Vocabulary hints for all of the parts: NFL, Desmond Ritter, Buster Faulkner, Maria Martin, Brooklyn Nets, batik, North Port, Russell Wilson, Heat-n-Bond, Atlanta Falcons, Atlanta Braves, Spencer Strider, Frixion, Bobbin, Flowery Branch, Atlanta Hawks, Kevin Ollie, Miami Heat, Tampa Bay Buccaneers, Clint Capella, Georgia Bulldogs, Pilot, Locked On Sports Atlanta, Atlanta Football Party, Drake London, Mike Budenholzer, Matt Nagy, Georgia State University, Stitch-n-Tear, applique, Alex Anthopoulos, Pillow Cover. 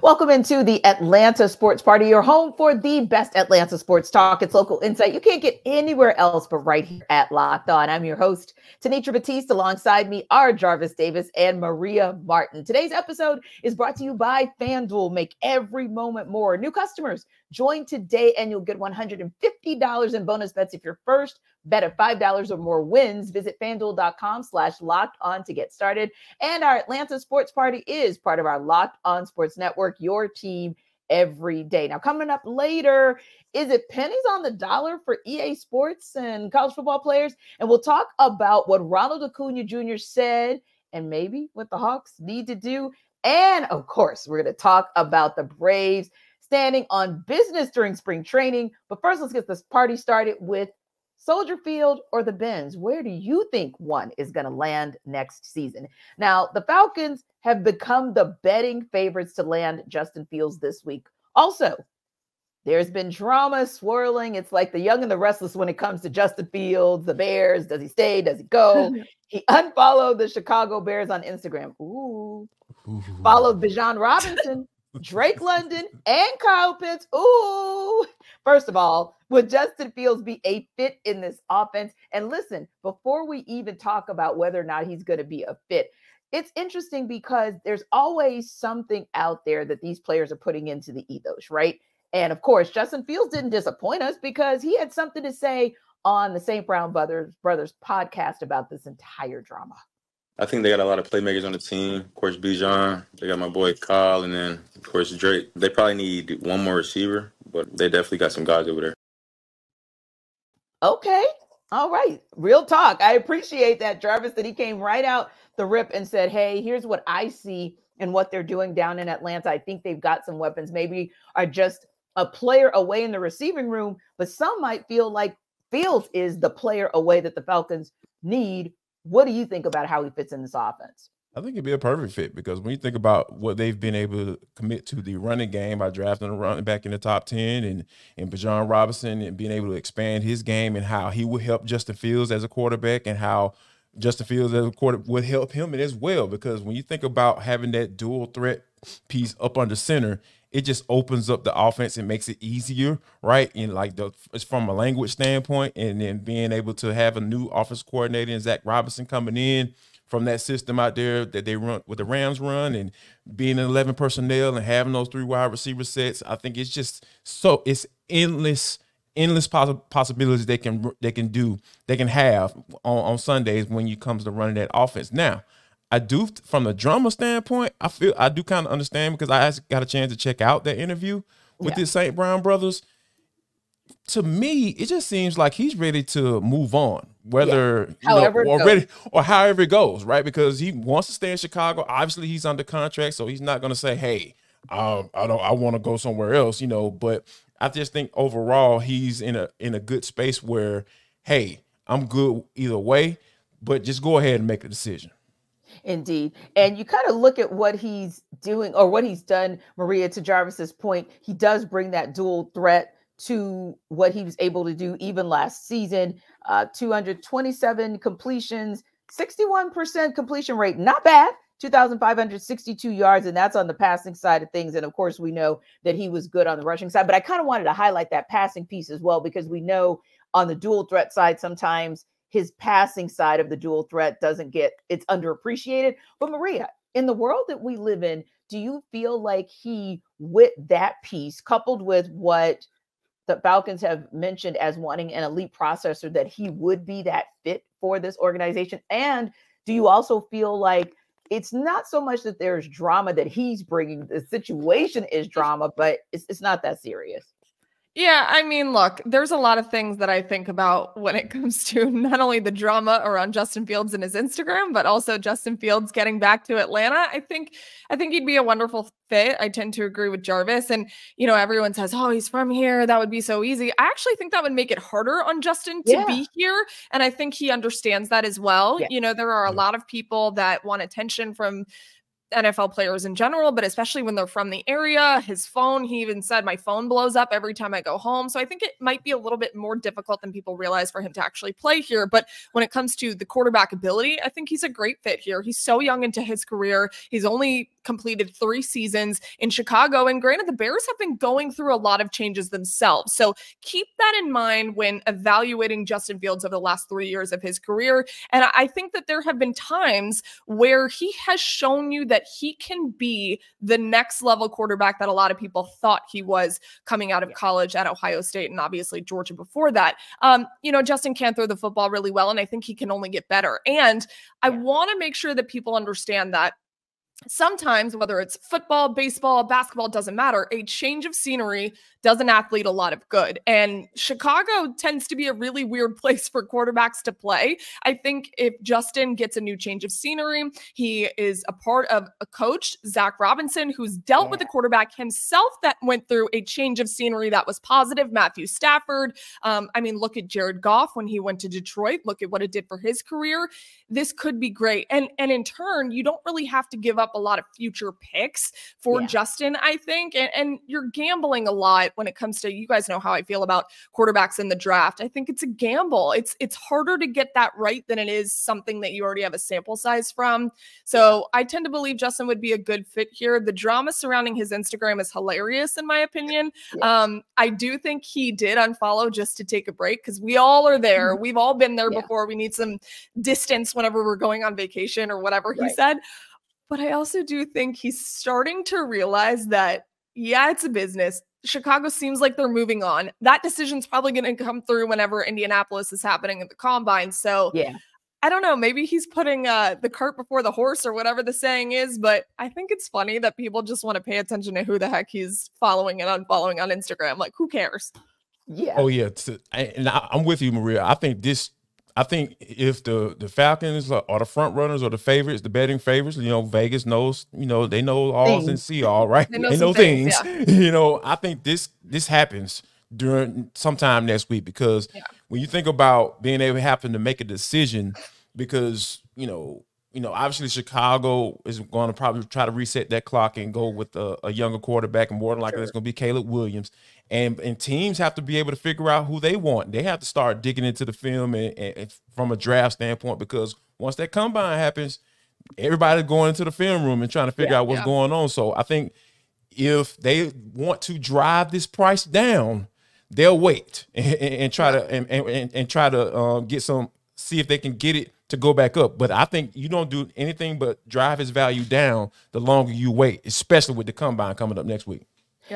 Welcome into the Atlanta Sports Party, your home for the best Atlanta sports talk. It's local insight you can't get anywhere else but right here at Locked On. I'm your host, Tenitra Batiste. Alongside me are Jarvis Davis and Maria Martin. Today's episode is brought to you by FanDuel. Make every moment more. New customers, join today and you'll get $150 in bonus bets if your first bet of $5 or more wins. Visit FanDuel.com/LockedOn to get started. And our Atlanta Sports Party is part of our Locked On Sports Network, your team every day. Now, coming up later, is it pennies on the dollar for EA Sports and college football players? And we'll talk about what Ronald Acuna Jr. said and maybe what the Hawks need to do. And, of course, we're going to talk about the Braves standing on business during spring training. But first, let's get this party started with Soldier Field or the Benz. Where do you think one is going to land next season? Now, the Falcons have become the betting favorites to land Justin Fields this week. Also, there's been drama swirling. It's like the Young and the Restless when it comes to Justin Fields, the Bears. Does he stay? Does he go? He unfollowed the Chicago Bears on Instagram. Ooh. Followed Bijan Robinson, Drake London, and Kyle Pitts. Ooh. First of all, would Justin Fields be a fit in this offense? And listen, before we even talk about whether or not he's going to be a fit, it's interesting because there's always something out there that these players are putting into the ethos, right? And of course, Justin Fields didn't disappoint us because he had something to say on the St. Brown Brothers podcast about this entire drama. I think they got a lot of playmakers on the team. Of course, Bijan, they got my boy Kyle, and then, of course, Drake. They probably need one more receiver, but they definitely got some guys over there. Okay. All right. Real talk. I appreciate that, Jarvis, that he came right out the rip and said, hey, here's what I see and what they're doing down in Atlanta. I think they've got some weapons, maybe are just a player away in the receiving room, but some might feel like Fields is the player away that the Falcons need. What do you think about how he fits in this offense? I think it'd be a perfect fit because when you think about what they've been able to commit to the running game by drafting a running back in the top 10 and Bijan Robinson and being able to expand his game and how he would help Justin Fields as a quarterback and how Justin Fields as a quarterback would help him as well. Because when you think about having that dual threat piece up under center, it just opens up the offense and makes it easier, right? And like it's from a language standpoint, and then being able to have a new offense coordinator and Zach Robinson coming in from that system out there that they run with the Rams run and being an 11 personnel and having those three wide receiver sets. I think it's just so it's endless possibilities they can have on Sundays when it comes to running that offense. Now, I do, from the drama standpoint, I do kind of understand because I got a chance to check out that interview with the St. Brown Brothers. To me, it just seems like he's ready to move on, whether however it goes, right? Because he wants to stay in Chicago. Obviously, he's under contract, so he's not going to say, "Hey, I want to go somewhere else," you know. But I just think overall, he's in a good space where, hey, I'm good either way, but just go ahead and make a decision. Indeed. And you kind of look at what he's doing or what he's done, Maria, to Jarvis's point, he does bring that dual threat to what he was able to do even last season. 227 completions, 61% completion rate. Not bad. 2,562 yards, and that's on the passing side of things. And, of course, we know that he was good on the rushing side. But I kind of wanted to highlight that passing piece as well because we know on the dual threat side sometimes his passing side of the dual threat doesn't get, it's underappreciated. But Maria, in the world that we live in, do you feel like he, with that piece, coupled with what the Falcons have mentioned as wanting an elite processor, that he would be that fit for this organization? And do you also feel like it's not so much that there's drama that he's bringing, the situation is drama, but it's not that serious? Yeah, I mean, look, there's a lot of things that I think about when it comes to not only the drama around Justin Fields and his Instagram, but also Justin Fields getting back to Atlanta. I think he'd be a wonderful fit. I tend to agree with Jarvis. And, you know, everyone says, oh, he's from here. That would be so easy. I actually think that would make it harder on Justin to be here. And I think he understands that as well. Yeah. You know, there are a lot of people that want attention from NFL players in general, but especially when they're from the area. His phone, he even said, my phone blows up every time I go home. So I think it might be a little bit more difficult than people realize for him to actually play here. But when it comes to the quarterback ability, I think he's a great fit here. He's so young into his career. He's only completed 3 seasons in Chicago. And granted, the Bears have been going through a lot of changes themselves. So keep that in mind when evaluating Justin Fields over the last 3 years of his career. And I think that there have been times where he has shown you that he can be the next level quarterback that a lot of people thought he was coming out of college at Ohio State and obviously Georgia before that. You know, Justin can throw the football really well, and I think he can only get better. And I want to make sure that people understand that sometimes, whether it's football, baseball, basketball, doesn't matter, a change of scenery does an athlete a lot of good. And Chicago tends to be a really weird place for quarterbacks to play. I think if Justin gets a new change of scenery, he is a part of a coach, Zach Robinson, who's dealt with a quarterback himself that went through a change of scenery that was positive, Matthew Stafford. I mean, look at Jared Goff when he went to Detroit. Look at what it did for his career. This could be great. And in turn, you don't really have to give up a lot of future picks for Justin, I think. And you're gambling a lot when it comes to, you guys know how I feel about quarterbacks in the draft. I think it's a gamble. It's harder to get that right than it is something that you already have a sample size from. So I tend to believe Justin would be a good fit here. The drama surrounding his Instagram is hilarious, in my opinion. I do think he did unfollow just to take a break, because we all are there. We've all been there before. We need some distance whenever we're going on vacation or whatever he said. But I also do think he's starting to realize that, yeah, it's a business. Chicago seems like they're moving on. That decision's probably going to come through whenever Indianapolis is happening at the combine. So I don't know. Maybe he's putting the cart before the horse or whatever the saying is. But I think it's funny that people just want to pay attention to who the heck he's following and unfollowing on Instagram. Like, who cares? Oh, yeah. And I'm with you, Maria. I think if the Falcons are the front runners or the favorites, the betting favorites, you know, Vegas knows, you know, they know alls and see all, right? They know things. You know, I think this happens during sometime next week, because when you think about being able to make a decision, because you know, obviously Chicago is going to probably try to reset that clock and go with a younger quarterback, and more than likely it's going to be Caleb Williams. And teams have to be able to figure out who they want. They have to start digging into the film and from a draft standpoint, because once that combine happens, everybody's going into the film room and trying to figure out what's going on. So I think if they want to drive this price down, they'll wait and try to get some, see if they can get it to go back up. But I think you don't do anything but drive his value down the longer you wait, especially with the combine coming up next week.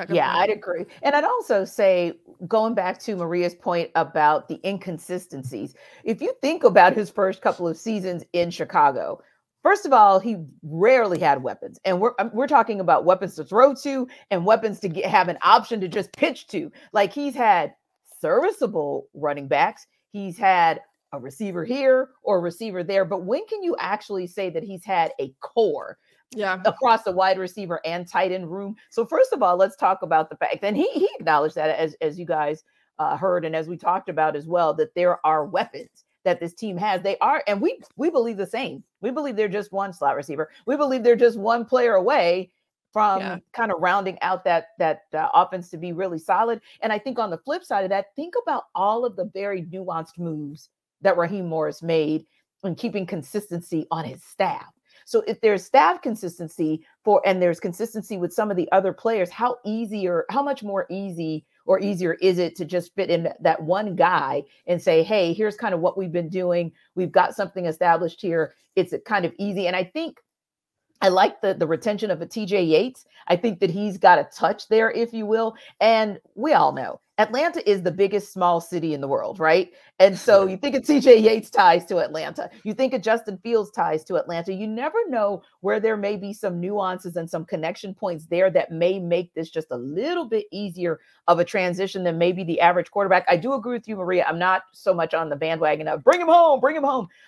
Yeah, I'd agree. And I'd also say, going back to Maria's point about the inconsistencies, if you think about his first couple of seasons in Chicago, first of all, he rarely had weapons. And we're talking about weapons to throw to and weapons to have an option to just pitch to. Like, he's had serviceable running backs. He's had a receiver here or a receiver there. But when can you actually say that he's had a core across the wide receiver and tight end room? So first of all, let's talk about the fact, and he acknowledged that, as you guys heard, and as we talked about as well, that there are weapons that this team has. They are, and we believe the same. We believe they're just one slot receiver. We believe they're just one player away from kind of rounding out that offense to be really solid. And I think on the flip side of that, think about all of the very nuanced moves that Raheem Morris made in keeping consistency on his staff. So if there's staff consistency and there's consistency with some of the other players, how much more easier is it to just fit in that one guy and say, hey, here's kind of what we've been doing. We've got something established here. It's kind of easy. And I think I like the retention of a TJ Yates. I think that he's got a touch there, if you will. And we all know Atlanta is the biggest small city in the world, right? And so you think of TJ Yates ties to Atlanta. You think of Justin Fields ties to Atlanta. You never know where there may be some nuances and some connection points there that may make this just a little bit easier of a transition than maybe the average quarterback. I do agree with you, Maria. I'm not so much on the bandwagon of bring him home.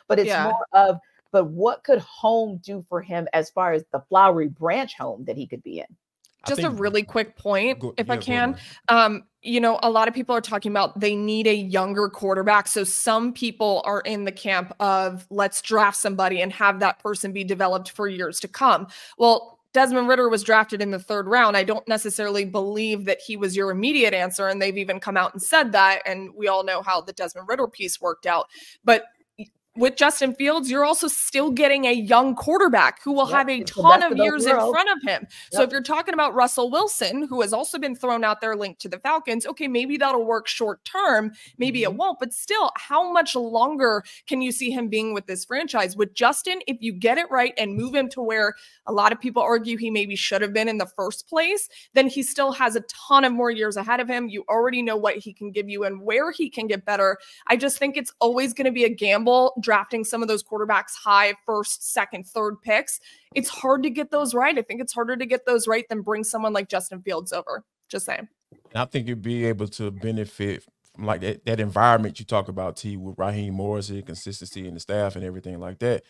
But it's more of, but what could home do for him as far as the flowery branch home that he could be in? Just a really quick point, if I can. You know, a lot of people are talking about they need a younger quarterback. So some people are in the camp of let's draft somebody and have that person be developed for years to come. Well, Desmond Ritter was drafted in the 3rd round. I don't necessarily believe that he was your immediate answer. And they've even come out and said that. And we all know how the Desmond Ritter piece worked out. But with Justin Fields, you're also still getting a young quarterback who will have a ton of years in front of him. So if you're talking about Russell Wilson, who has also been thrown out there linked to the Falcons, okay, maybe that'll work short term. Maybe it won't, but still, how much longer can you see him being with this franchise? With Justin, if you get it right and move him to where a lot of people argue he maybe should have been in the first place, then he still has a ton of more years ahead of him. You already know what he can give you and where he can get better. I just think it's always going to be a gamble drafting some of those quarterbacks high, 1st, 2nd, 3rd picks. It's hard to get those right. I think it's harder to get those right than bring someone like Justin Fields over. Just saying. I think you'll be able to benefit from like that environment you talk about, T, with Raheem Morris, the consistency and the staff and everything like that.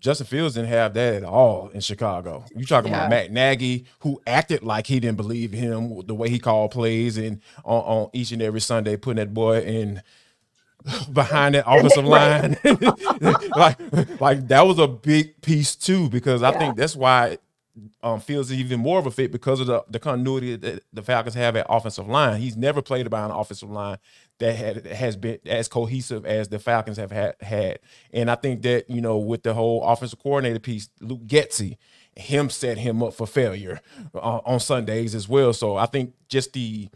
Justin Fields didn't have that at all in Chicago. You're talking about Matt Nagy, who acted like he didn't believe him, the way he called plays and on each and every Sunday, putting that boy in behind that offensive line. like that was a big piece too, because I think that's why Fields is even more of a fit, because of the continuity that the Falcons have at offensive line. He's never played by an offensive line that has been as cohesive as the Falcons have had. And I think that, you know, with the whole offensive coordinator piece, Luke Getsy, him set him up for failure on Sundays as well. So I think just the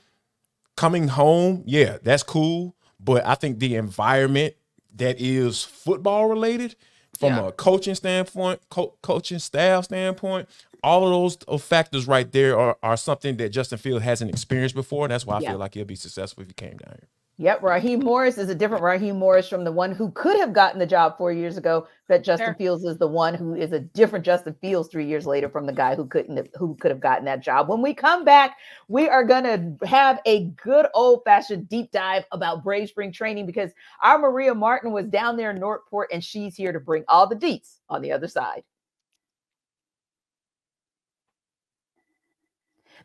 coming home, yeah, that's cool. But I think the environment that is football related, from a coaching standpoint, coaching staff standpoint, all of those factors right there are something that Justin Fields hasn't experienced before. And that's why I feel like he'll be successful if he came down here. Yep, Raheem Morris is a different Raheem Morris from the one who could have gotten the job 4 years ago. That Justin Fields is the one who is a different Justin Fields 3 years later from the guy who could have gotten that job. When we come back, we are going to have a good old-fashioned deep dive about Brave Spring Training, because our Maria Martin was down there in North Port, and she's here to bring all the deets on the other side.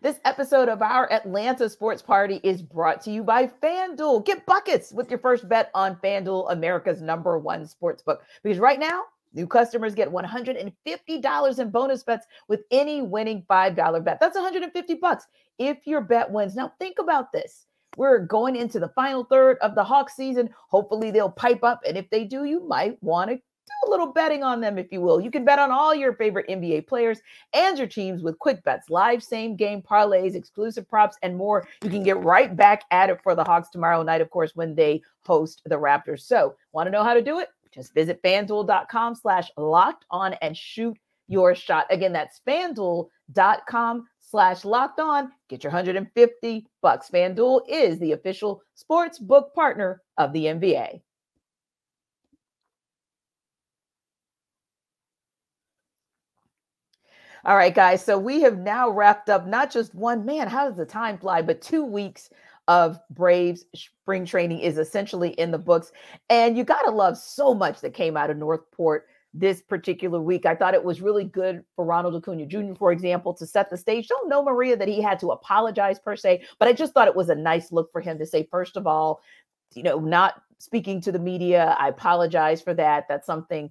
This episode of our Atlanta Sports Party is brought to you by FanDuel. Get buckets with your first bet on FanDuel, America's #1 sportsbook. Because right now, new customers get $150 in bonus bets with any winning $5 bet. That's $150 if your bet wins. Now, think about this. We're going into the final third of the Hawk season. Hopefully, they'll pipe up. And if they do, you might want to do a little betting on them, if you will. You can bet on all your favorite NBA players and your teams with quick bets, live same game parlays, exclusive props, and more. You can get right back at it for the Hawks tomorrow night, of course, when they host the Raptors. So, want to know how to do it? Just visit FanDuel.com/lockedon and shoot your shot. Again, that's FanDuel.com/lockedon. Get your $150. FanDuel is the official sports book partner of the NBA. All right, guys, so we have now wrapped up not just one, man, how does the time fly, but 2 weeks of Braves spring training is essentially in the books. And you got to love so much that came out of North Port this particular week. I thought it was really good for Ronald Acuna Jr., for example, to set the stage. Don't know, Maria, that he had to apologize per se, but I just thought it was a nice look for him to say, first of all, you know, not speaking to the media, I apologize for that. That's something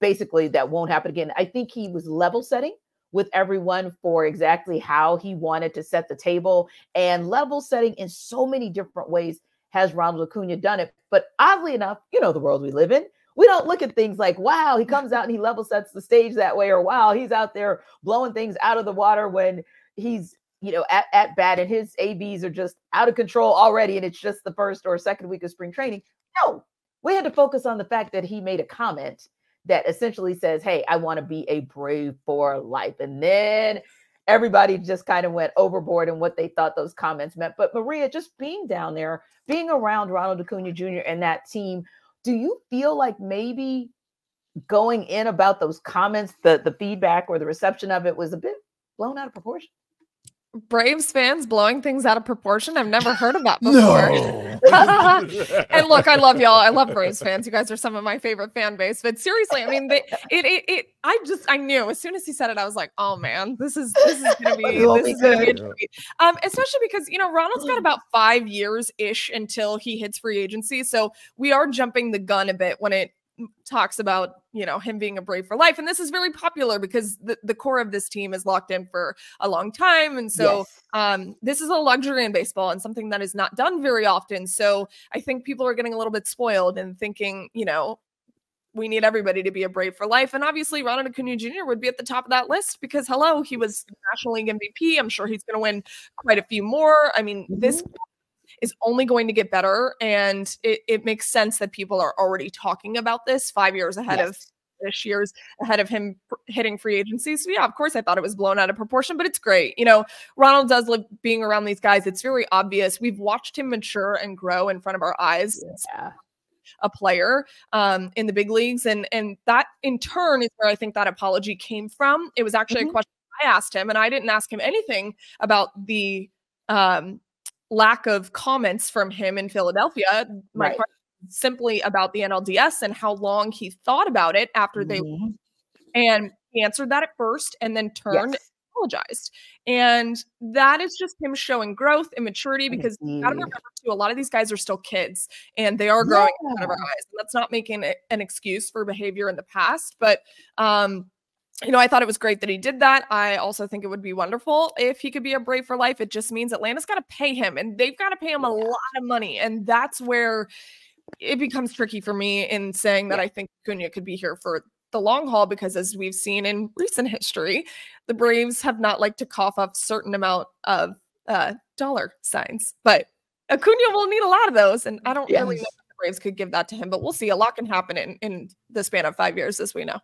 basically that won't happen again. I think he was level setting with everyone for exactly how he wanted to set the table, and level setting in so many different ways has Ronald Acuna done it. But oddly enough, you know, the world we live in, we don't look at things like, wow, he comes out and he level sets the stage that way, or wow, he's out there blowing things out of the water when he's, you know, at bat and his ABs are just out of control already. And it's just the 1st or 2nd week of spring training. No, we had to focus on the fact that he made a comment that essentially says, hey, I want to be a Brave for life. And then everybody just kind of went overboard in what they thought those comments meant. But Maria, just being down there, being around Ronald Acuna Jr. and that team, do you feel like maybe going in about those comments, the feedback or the reception of it was a bit blown out of proportion? Braves fans blowing things out of proportion. I've never heard of that before. No. And look, I love y'all. I love Braves fans. You guys are some of my favorite fan base. But seriously, I mean, I knew as soon as he said it, I was like, oh man, this is gonna be a treat. Especially because Ronald's got about 5 years ish until he hits free agency, so we are jumping the gun a bit when it talks about him being a Brave for life. And this is very popular because the core of this team is locked in for a long time. And so yes. This is a luxury in baseball and something that is not done very often. So I think people are getting a little bit spoiled and thinking, we need everybody to be a Brave for life. And obviously Ronald Acuna Jr. would be at the top of that list because, hello, he was the National League MVP. I'm sure he's going to win quite a few more. I mean, this is only going to get better. And it makes sense that people are already talking about this 5 years ahead yes. of this year's ahead of him hitting free agency. So yeah, of course I thought it was blown out of proportion, but it's great. Ronald does love being around these guys. It's very obvious. We've watched him mature and grow in front of our eyes. Yeah. A player in the big leagues. And that in turn is where I think that apology came from. It was actually a question I asked him, and I didn't ask him anything about the, lack of comments from him in Philadelphia. My question is simply about the NLDS and how long he thought about it after they, and he answered that at first and then turned yes. and apologized. And that is just him showing growth and maturity because you gotta remember too, a lot of these guys are still kids and they are growing in front of our eyes. And that's not making it an excuse for behavior in the past, but I thought it was great that he did that. I also think it would be wonderful if he could be a Brave for life. It just means Atlanta's got to pay him, and they've got to pay him a lot of money. And that's where it becomes tricky for me in saying that I think Acuna could be here for the long haul, because as we've seen in recent history, the Braves have not liked to cough up certain amount of dollar signs. But Acuna will need a lot of those, and I don't really know if the Braves could give that to him. But we'll see. A lot can happen in the span of 5 years, as we know.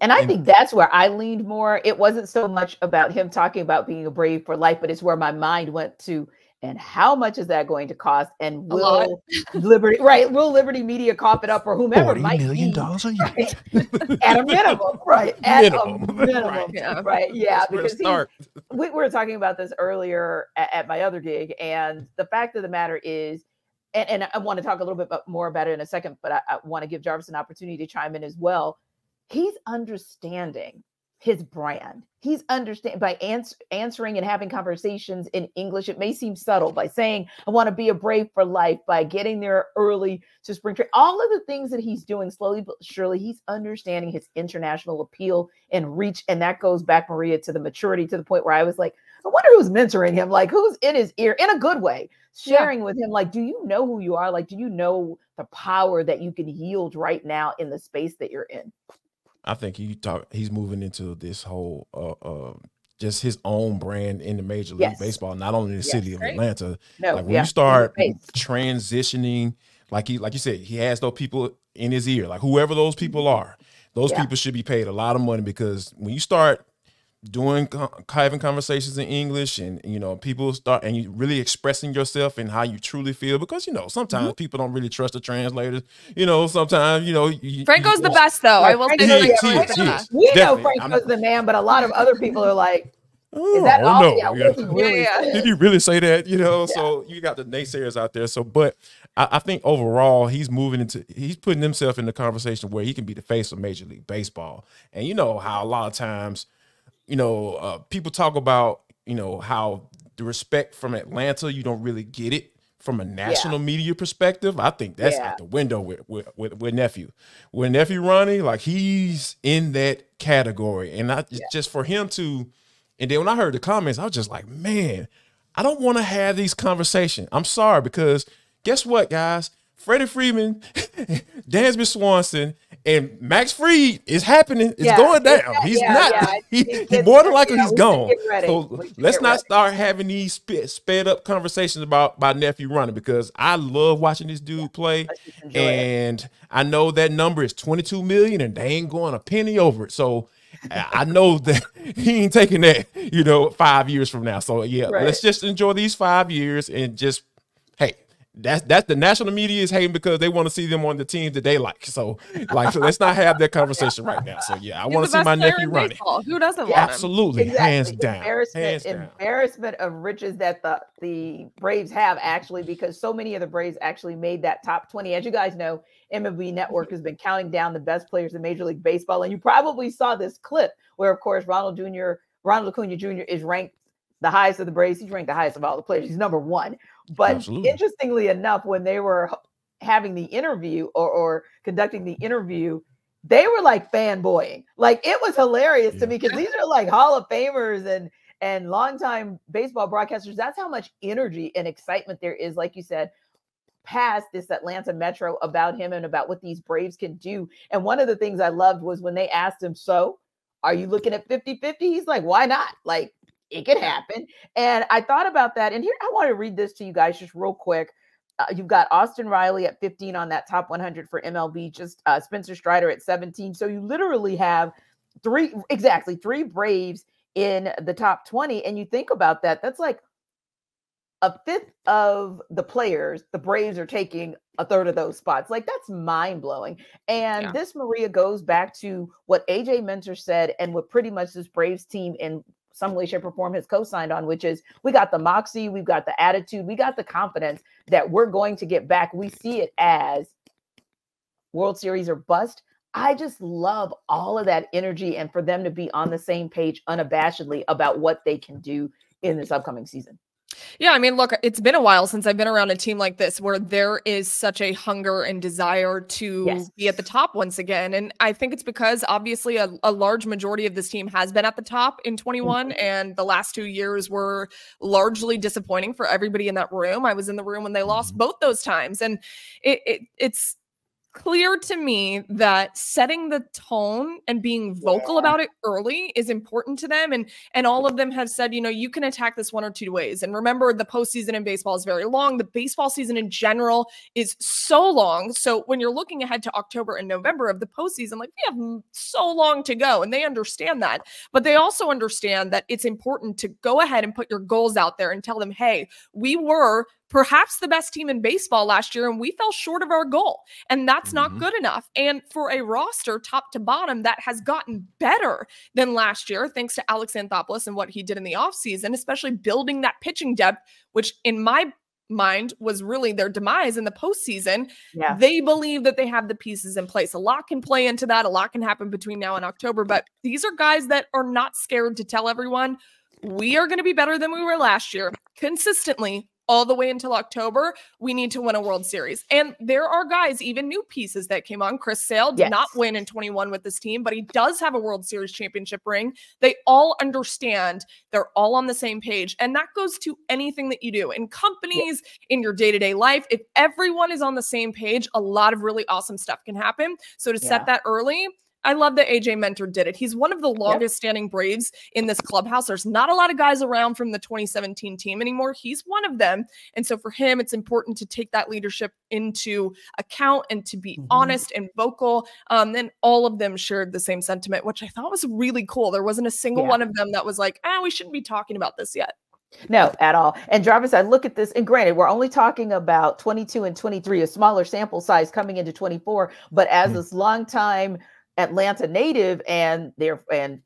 And I think that's where I leaned more. It wasn't so much about him talking about being a Brave for life, but it's where my mind went to. And how much is that going to cost? And will Liberty, will Liberty Media cough it up, or whomever? $40 million a year, at a minimum, Yeah, because we were talking about this earlier at my other gig, and the fact of the matter is, and I want to talk a little bit more about it in a second, but I want to give Jarvis an opportunity to chime in as well. He's understanding his brand. He's understanding by answering and having conversations in English. It may seem subtle, by saying, I want to be a Brave for life, by getting there early to spring training. All of the things that he's doing slowly but surely, he's understanding his international appeal and reach. And that goes back, Maria, to the maturity, to the point where I was like, I wonder who's mentoring him, like who's in his ear in a good way, sharing with him, like, do you know who you are? Like, do you know the power that you can yield right now in the space that you're in? I think he's moving into this whole just his own brand in the Major League Baseball, not only in the city of Atlanta. No, like when you start transitioning, like you said, he has those people in his ear. Like whoever those people are, those people should be paid a lot of money, because when you start doing having conversations in English and people start and you really expressing yourself and how you truly feel, because sometimes people don't really trust the translators. Sometimes Franco's the best though. I will say we know Franco's the man, but a lot of other people are like, is that all? Did you really say that? So you got the naysayers out there. So, but I think overall he's moving into, he's putting himself in the conversation where he can be the face of Major League Baseball. And you know how a lot of times people talk about, how the respect from Atlanta, you don't really get it from a national media perspective. I think that's out the window with Nephew. With Nephew Ronnie, like he's in that category. And just for him to, and then when I heard the comments, I was just like, man, I don't want to have these conversations. I'm sorry, because guess what, guys? Freddie Freeman, Dansby Swanson, and Max Fried is happening. It's going down. More than likely he's gone. So let's not start having these sped up conversations about Nephew Ronnie, because I love watching this dude play. And I know that number is 22 million and they ain't going a penny over it. So I know that he ain't taking that, 5 years from now. So let's just enjoy these 5 years and just, hey, That's the national media is hating because they want to see them on the team that they like. So, so let's not have that conversation right now. So, yeah, I want to see my nephew running. Who doesn't want him? Absolutely, exactly. Hands down. Embarrassment of riches that the Braves have, actually, because so many of the Braves actually made that top 20. As you guys know, MLB Network has been counting down the best players in Major League Baseball, and you probably saw this clip where, of course, Ronald Acuna Jr. is ranked the highest of the Braves. He's ranked the highest of all the players. He's number one. But absolutely, interestingly enough, when they were having the interview or conducting the interview, they were like fanboying. Like, it was hilarious to me, because these are like Hall of Famers and longtime baseball broadcasters. That's how much energy and excitement there is, like you said, past this Atlanta metro about him and about what these Braves can do. And one of the things I loved was when they asked him, so are you looking at 50-50? He's like, why not? Like, it could happen. And I thought about that. And here, I want to read this to you guys just real quick. You've got Austin Riley at 15 on that top 100 for MLB, just Spencer Strider at 17. So you literally have three Braves in the top 20. And you think about that, that's like a fifth of the players. The Braves are taking a third of those spots. Like, that's mind blowing. And this, Maria, goes back to what AJ Minter said and what pretty much this Braves team in some way, shape, or form has co-signed on, which is, we got the moxie, we've got the attitude, we got the confidence that we're going to get back. We see it as World Series or bust. I just love all of that energy, and for them to be on the same page unabashedly about what they can do in this upcoming season. Yeah, I mean, look, it's been a while since I've been around a team like this where there is such a hunger and desire to be at the top once again. And I think it's because, obviously, a large majority of this team has been at the top in 21, and the last 2 years were largely disappointing for everybody in that room. I was in the room when they lost both those times. And it's clear to me that setting the tone and being vocal about it early is important to them. And all of them have said, you know, you can attack this one or two ways. And remember, the postseason in baseball is very long. The baseball season in general is so long. So when you're looking ahead to October and November of the postseason, like, we have so long to go. And they understand that. But they also understand that it's important to go ahead and put your goals out there and tell them, hey, we were perhaps the best team in baseball last year, and we fell short of our goal. And that's not good enough. And for a roster top to bottom that has gotten better than last year, thanks to Alex Anthopoulos and what he did in the offseason, especially building that pitching depth, which in my mind was really their demise in the postseason. Yeah. They believe that they have the pieces in place. A lot can play into that. A lot can happen between now and October. But these are guys that are not scared to tell everyone, we are going to be better than we were last year consistently. All the way until October, we need to win a World Series. And there are guys, even new pieces that came on. Chris Sale did not win in 21 with this team, but he does have a World Series championship ring. They all understand. They're all on the same page. And that goes to anything that you do. In companies, in your day-to-day life, if everyone is on the same page, a lot of really awesome stuff can happen. So to set that early, I love that AJ Minter did it. He's one of the longest standing Braves in this clubhouse. There's not a lot of guys around from the 2017 team anymore. He's one of them. And so for him, it's important to take that leadership into account and to be honest and vocal. Then all of them shared the same sentiment, which I thought was really cool. There wasn't a single one of them that was like, ah, we shouldn't be talking about this yet. No, at all. And Jarvis, I look at this, and granted, we're only talking about 22 and 23, a smaller sample size coming into 24, but as this longtime Atlanta native and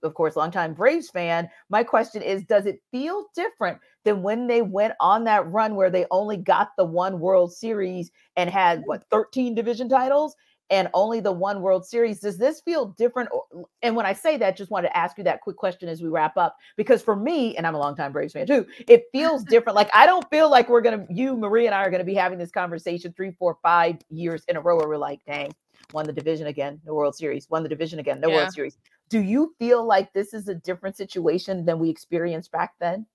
of course longtime Braves fan, my question is, does it feel different than when they went on that run where they only got the one World Series and had what, 13 division titles and only the one World Series? Does this feel different? And when I say that, just wanted to ask you that quick question as we wrap up, because for me, and I'm a longtime Braves fan too, it feels different. Like, I don't feel like we're gonna, you, Maria, and I are gonna be having this conversation 3, 4, 5 years in a row where we're like, dang, won the division again, no World Series, won the division again, no World Series. Do you feel like this is a different situation than we experienced back then?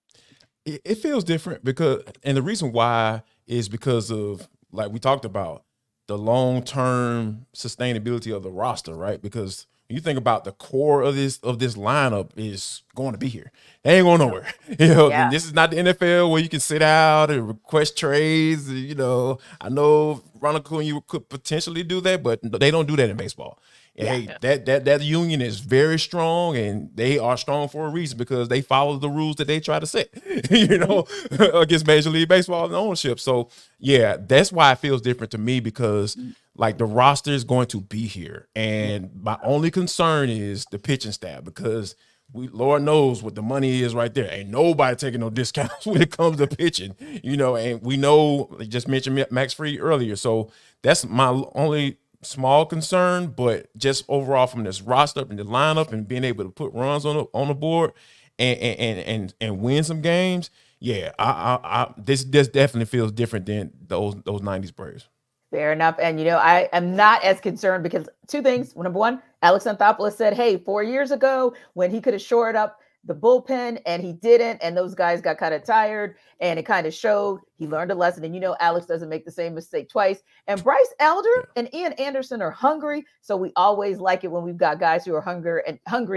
It feels different because, and the reason why is because of, like we talked about, the long-term sustainability of the roster, right? Because you think about the core of this lineup is going to be here. They ain't going nowhere. You know, this is not the NFL where you can sit out and request trades. You know, I know Ronald Acuna could potentially do that, but they don't do that in baseball. And yeah, hey, that union is very strong, and they are strong for a reason because they follow the rules that they try to set, you know, against Major League Baseball and ownership. So yeah, that's why it feels different to me because like the roster is going to be here. And my only concern is the pitching staff because we, Lord knows what the money is right there. Ain't nobody taking no discounts when it comes to pitching, you know, and we know, I just mentioned Max Fried earlier. So that's my only small concern, but just overall from this roster and the lineup and being able to put runs on the board and win some games. Yeah, this definitely feels different than those 90s Braves. Fair enough. And, you know, I am not as concerned because two things. Number one, Alex Anthopoulos said, hey, 4 years ago when he could have shored up the bullpen and he didn't, and those guys got kind of tired and it kind of showed. He learned a lesson, and you know Alex doesn't make the same mistake twice. And Bryce Elder and Ian Anderson are hungry, so we always like it when we've got guys who are hungry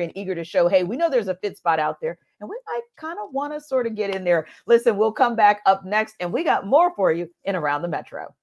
and eager to show, hey, we know there's a fit spot out there and we might kind of want to sort of get in there. Listen, we'll come back up next and we got more for you in Around the Metro.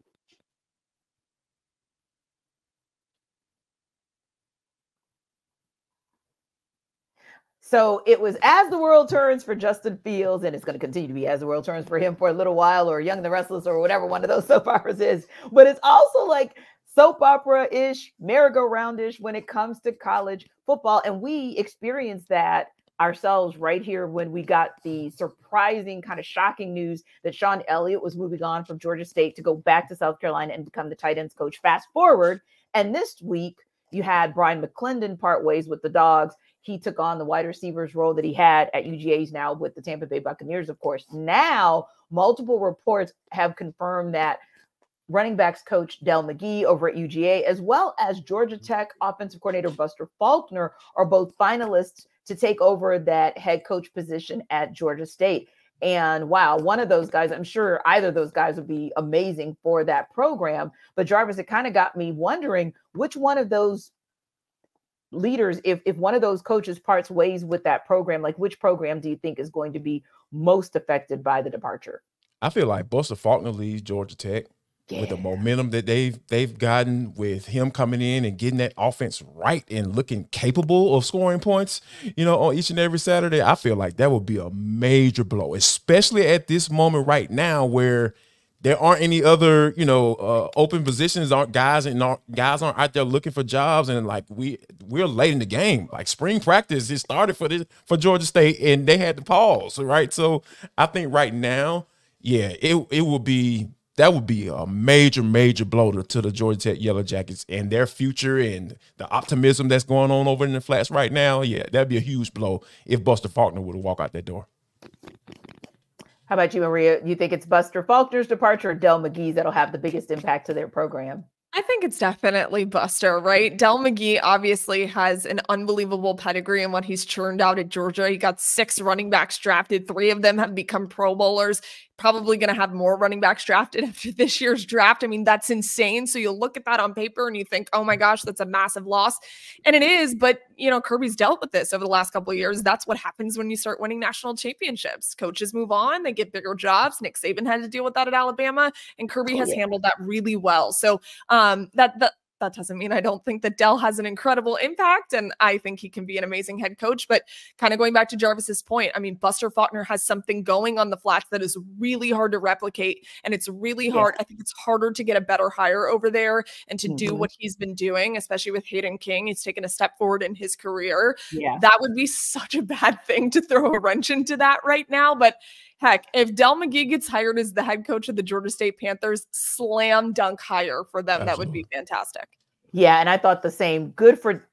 So it was as the world turns for Justin Fields, and it's going to continue to be as the world turns for him for a little while, or Young and the Restless, or whatever one of those soap operas is. But it's also like soap opera-ish, merry-go-round-ish when it comes to college football. And we experienced that ourselves right here when we got the surprising, kind of shocking news that Sean Elliott was moving on from Georgia State to go back to South Carolina and become the tight ends coach. Fast forward, and this week you had Brian McClendon part ways with the Dogs. He took on the wide receivers role that he had at UGA's now with the Tampa Bay Buccaneers, of course. Now, multiple reports have confirmed that running backs coach Del McGee over at UGA, as well as Georgia Tech offensive coordinator Buster Faulkner, are both finalists to take over that head coach position at Georgia State. And wow, one of those guys, I'm sure either of those guys would be amazing for that program. But Jarvis, it kind of got me wondering which one of those leaders, if one of those coaches parts ways with that program, like which program do you think is going to be most affected by the departure? I feel like Buster Faulkner leaves Georgia Tech with the momentum that they've gotten with him coming in and getting that offense right and looking capable of scoring points, you know, on each and every Saturday. I feel like that would be a major blow, especially at this moment right now where there aren't any other, you know, open positions. Guys aren't out there looking for jobs, and like we're late in the game. Like spring practice, it started for Georgia State, and they had to pause, right? So I think right now, yeah, it will be, that would be a major blow to the Georgia Tech Yellow Jackets and their future and the optimism that's going on over in the flats right now. Yeah, that'd be a huge blow if Buster Faulkner would have walked out that door. How about you, Maria? You think it's Buster Faulkner's departure or Del McGee's that'll have the biggest impact to their program? I think it's definitely Buster, right? Del McGee obviously has an unbelievable pedigree in what he's churned out at Georgia. He got 6 running backs drafted. 3 of them have become Pro Bowlers. Probably going to have more running backs drafted after this year's draft. I mean, that's insane. So you look at that on paper and you think, oh my gosh, that's a massive loss. And it is, but you know, Kirby's dealt with this over the last couple of years. That's what happens when you start winning national championships. Coaches move on, they get bigger jobs. Nick Saban had to deal with that at Alabama, and Kirby has handled that really well. So that doesn't mean I don't think that Del has an incredible impact, and I think he can be an amazing head coach. But kind of going back to Jarvis's point, I mean, Buster Faulkner has something going on the flats that is really hard to replicate, and it's really hard. I think it's harder to get a better hire over there and to do what he's been doing, especially with Hayden King. He's taken a step forward in his career. Yeah. That would be such a bad thing to throw a wrench into that right now, but heck, if Del McGee gets hired as the head coach of the Georgia State Panthers, slam dunk hire for them. Absolutely. That would be fantastic. Yeah, and I thought the same. Good for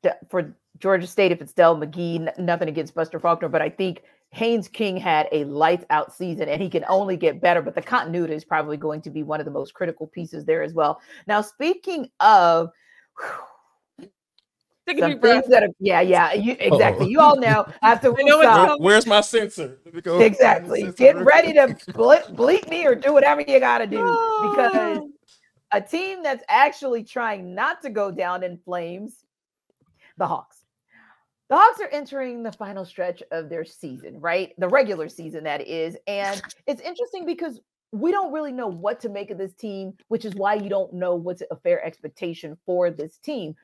Georgia State if it's Del McGee. Nothing against Buster Faulkner, but I think Haynes King had a lights-out season, and he can only get better, but the continuity is probably going to be one of the most critical pieces there as well. Now, speaking of... Exactly. You all know. Where's my sensor? Exactly. Get ready to bleep me or do whatever you got to do, because a team that's actually trying not to go down in flames, the Hawks. The Hawks are entering the final stretch of their season, right? The regular season, that is. And it's interesting because we don't really know what to make of this team, which is why you don't know what's a fair expectation for this team.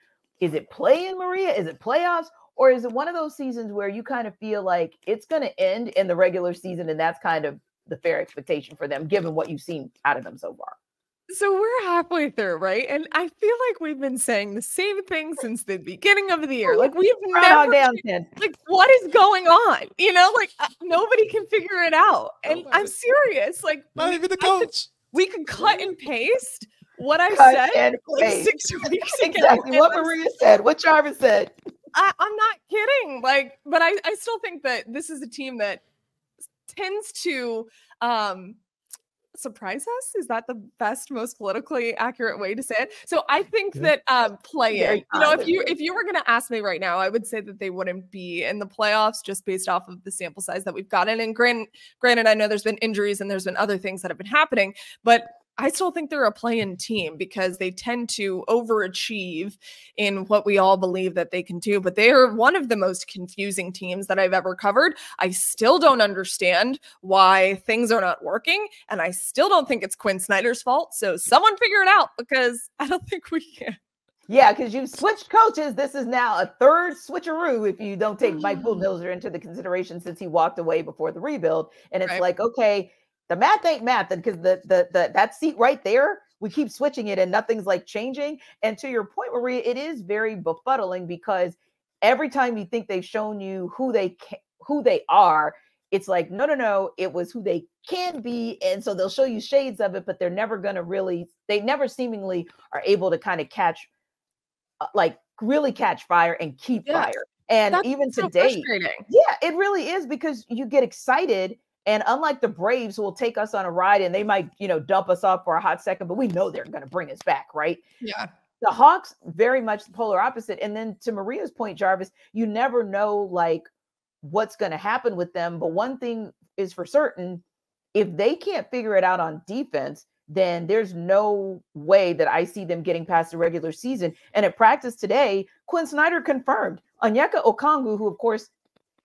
Is it play-in, Maria? Is it playoffs? Or is it one of those seasons where you kind of feel like it's going to end in the regular season and that's kind of the fair expectation for them, given what you've seen out of them so far? So we're halfway through, right? And I feel like we've been saying the same thing since the beginning of the year. Like, we've never like, what is going on? You know, like, nobody can figure it out. And I'm serious. Like, not even the coach. We could cut and paste what I said like 6 weeks ago. Exactly what Maria said, what Jarvis said. I'm not kidding. Like, but I still think that this is a team that tends to surprise us. Is that the best, most politically accurate way to say it? So I think that play-in, you know, if you were going to ask me right now, I would say that they wouldn't be in the playoffs just based off of the sample size that we've gotten. And granted, I know there's been injuries and there's been other things that have been happening, but I still think they're a play-in team because they tend to overachieve in what we all believe that they can do. But they are one of the most confusing teams that I've ever covered. I still don't understand why things are not working, and I still don't think it's Quinn Snyder's fault. So someone figure it out, because I don't think we can. Yeah, because you've switched coaches. This is now a third switcheroo if you don't take Mike Budenholzer into the consideration since he walked away before the rebuild. And it's like, okay, the math ain't math, because that seat right there, we keep switching it and nothing's like changing. And to your point, Maria, it is very befuddling, because every time you think they've shown you who they are, it's like, no, it was who they can be. And so they'll show you shades of it, but they're never going to really, they never seemingly are able to kind of catch, like really catch fire and keep fire. And that's even today, it really is, because you get excited. And unlike the Braves, who will take us on a ride and they might, you know, dump us off for a hot second, but we know they're going to bring us back, right? Yeah. The Hawks, very much the polar opposite. And then to Maria's point, Jarvis, you never know, like, what's going to happen with them. But one thing is for certain, if they can't figure it out on defense, then there's no way that I see them getting past the regular season. And at practice today, Quinn Snyder confirmed Onyeka Okongwu, who, of course,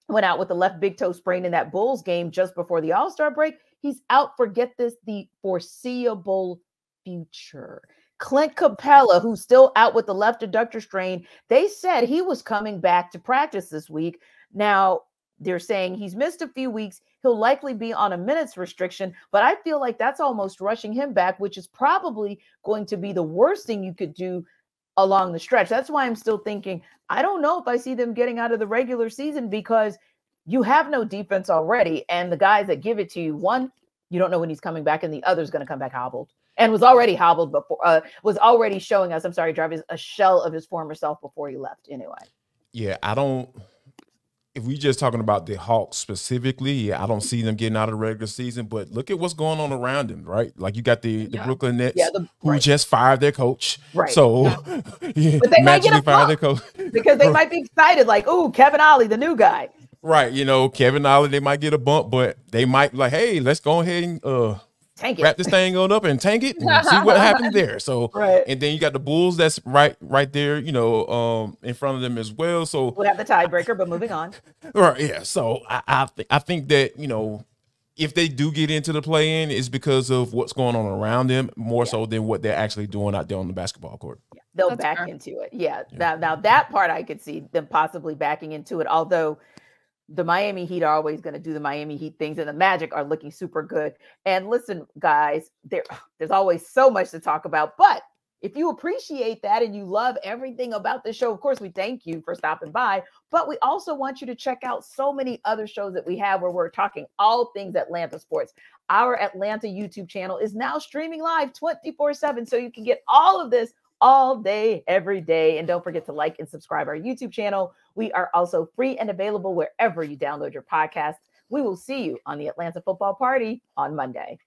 went out with a left big toe sprain in that Bulls game just before the All-Star break. He's out for, get this, the foreseeable future. Clint Capella, who's still out with the left adductor strain, they said he was coming back to practice this week. Now, they're saying he's missed a few weeks. He'll likely be on a minutes restriction, but I feel like that's almost rushing him back, which is probably going to be the worst thing you could do along the stretch. That's why I'm still thinking, I don't know if I see them getting out of the regular season, because you have no defense already. And the guys that give it to you, one, you don't know when he's coming back, and the other's going to come back hobbled, and was already hobbled before, was already showing us, I'm sorry, Jarvis, a shell of his former self before he left anyway. Yeah, I don't, if we just talking about the Hawks specifically, I don't see them getting out of the regular season, but look at what's going on around them, right? Like, you got the Brooklyn Nets, who just fired their coach. Right. So, but they might get a pump, their coach, because they might be excited, like, ooh, Kevin Ollie, the new guy. Right, you know, Kevin Ollie, they might get a bump, but they might be like, hey, let's go ahead and wrap this thing on up and tank it and see what happens there. So, and then you got the Bulls that's right there, you know, in front of them as well. So we'll have the tiebreaker, but moving on. Right. Yeah. So I think that, you know, if they do get into the play-in, it's because of what's going on around them more so than what they're actually doing out there on the basketball court. Yeah, they'll back into it. Yeah. Now that part I could see them possibly backing into it. Although the Miami Heat are always going to do the Miami Heat things, and the Magic are looking super good. And listen, guys, there's always so much to talk about. But if you appreciate that and you love everything about the show, of course, we thank you for stopping by. But we also want you to check out so many other shows that we have where we're talking all things Atlanta sports. Our Atlanta YouTube channel is now streaming live 24/7, so you can get all of this all day, every day. And don't forget to like and subscribe our YouTube channel. We are also free and available wherever you download your podcast. We will see you on the Atlanta Football Party on Monday.